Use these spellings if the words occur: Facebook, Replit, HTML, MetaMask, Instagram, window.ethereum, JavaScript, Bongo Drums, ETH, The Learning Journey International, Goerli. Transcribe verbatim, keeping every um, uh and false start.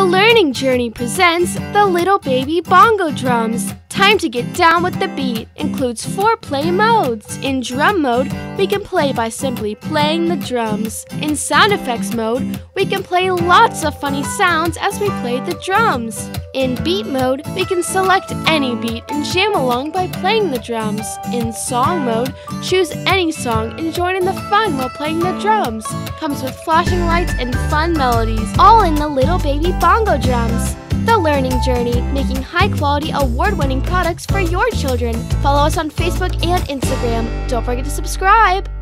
The Learning Journey presents The Little Baby Bongo Drums. Time to get down with the beat includes four play modes. In drum mode, we can play by simply playing the drums. In sound effects mode, we can play lots of funny sounds as we play the drums. In beat mode, we can select any beat and jam along by playing the drums. In song mode, choose any song and join in the fun while playing the drums. Comes with flashing lights and fun melodies, all in the Little Baby Bongo Drums. The Learning Journey, making high-quality, award-winning products for your children. Follow us on Facebook and Instagram. Don't forget to subscribe!